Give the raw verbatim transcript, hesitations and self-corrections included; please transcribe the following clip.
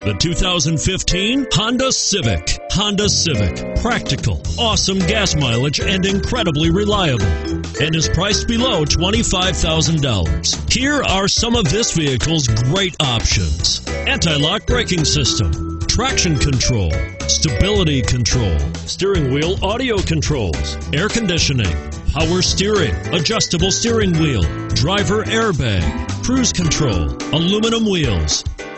The two thousand fifteen Honda Civic. Honda Civic. Practical, awesome gas mileage, and incredibly reliable. And is priced below twenty-five thousand dollars. Here are some of this vehicle's great options. Anti-lock braking system. Traction control. Stability control. Steering wheel audio controls. Air conditioning. Power steering. Adjustable steering wheel. Driver airbag. Cruise control. Aluminum wheels.